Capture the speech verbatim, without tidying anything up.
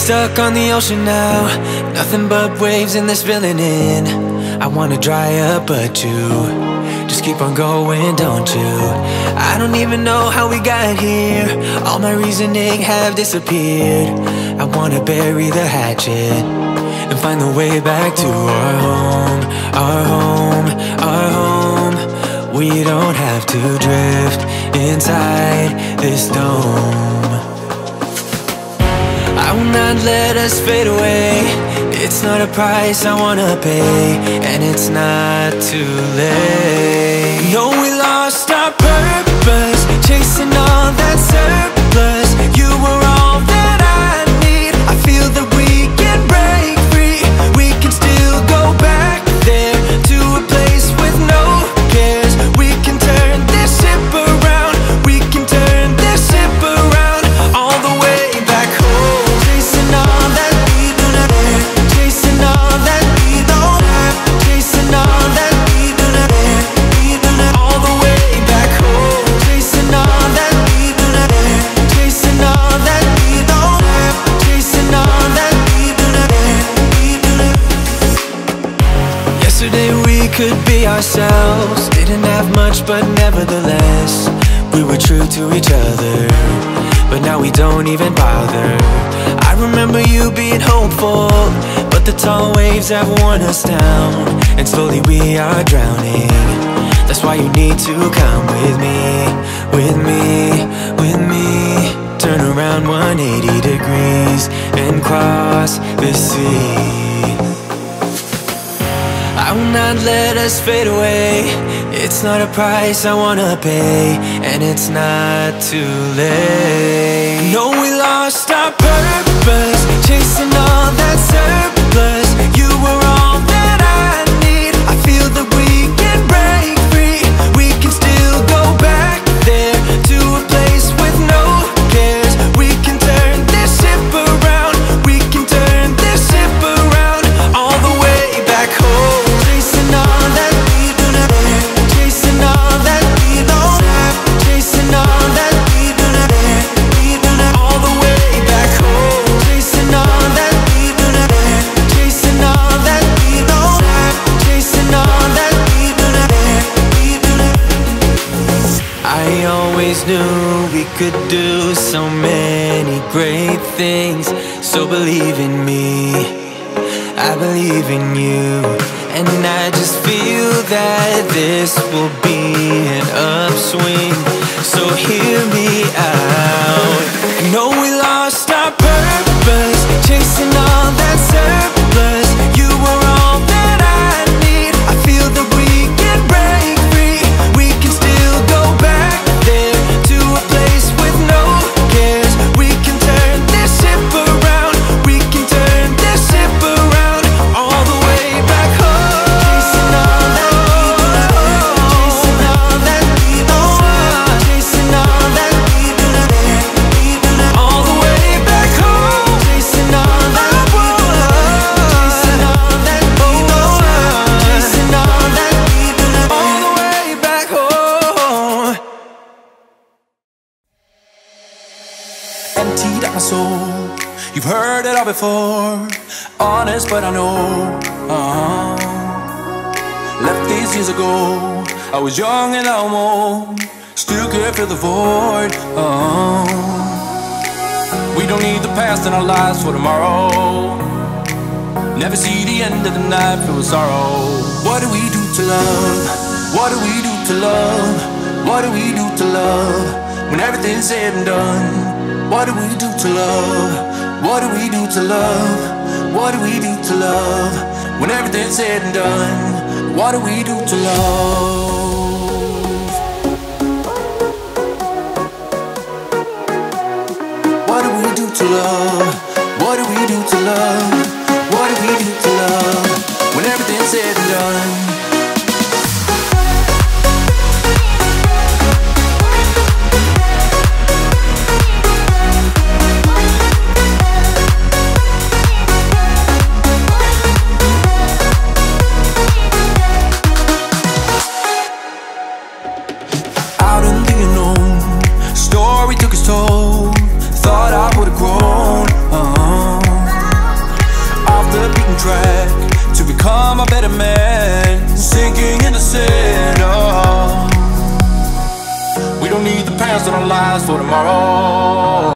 Stuck on the ocean now, nothing but waves and they're spilling in. I wanna dry up, but you just keep on going, don't you? I don't even know how we got here. All my reasoning have disappeared. I wanna bury the hatchet and find the way back to our home, our home, our home. We don't have to drift inside this dome. I will not let us fade away. It's not a price I wanna pay, and it's not too late. No, we lost our purpose, chasing all that surplus. You were all that I need. I feel that we can break free. We can still go back there, to a place with no cares. We can turn this ship around. We can turn this ship around, all the way back home. Could be ourselves, didn't have much, but nevertheless we were true to each other, but now we don't even bother. I remember you being hopeful, but the tall waves have worn us down, and slowly we are drowning. That's why you need to come with me, with me, with me. Turn around one hundred eighty degrees and cross the sea. I will not let us fade away. It's not a price I wanna pay, and it's not too late. No, we lost our purpose, chasing all that surplus. You were all that I need. I feel that we can break free. We can still go back there, to a place with no cares. We can turn this ship around. We can turn this ship around, all the way back home. Knew we could do so many great things, so believe in me, I believe in you. And I just feel that this will be an upswing, so hear me out. No, we lost our purpose, chasing all that surplus. You were all that I need. I feel that we can break free. We can still go back there, place with no cares. We can turn this ship around. We can turn this ship around, all the way back home. Chasing all that we do not have, chasing all that we do not have, chasing all that we do not have, all the way back home. Chasing all that we do not have, chasing all that we do not have, chasing all that we do not have, all the way back home. Emptied out my soul, you've heard it all before. Honest, but I know, uh-huh. Left these years ago, I was young and I'm old. Still can't fill the void, uh-huh. We don't need the past in our lives for tomorrow. Never see the end of the night, feel sorrow. What do we do to love? What do we do to love? What do we do to love? When everything's said and done, what do we do to love? What do we do to love? What do we do to love? When everything's said and done, what do we do to love? What do we do to love? What do we do to love? What do we do to love? When everything's said and done. Told, thought I would've grown, uh-huh. tomorrow.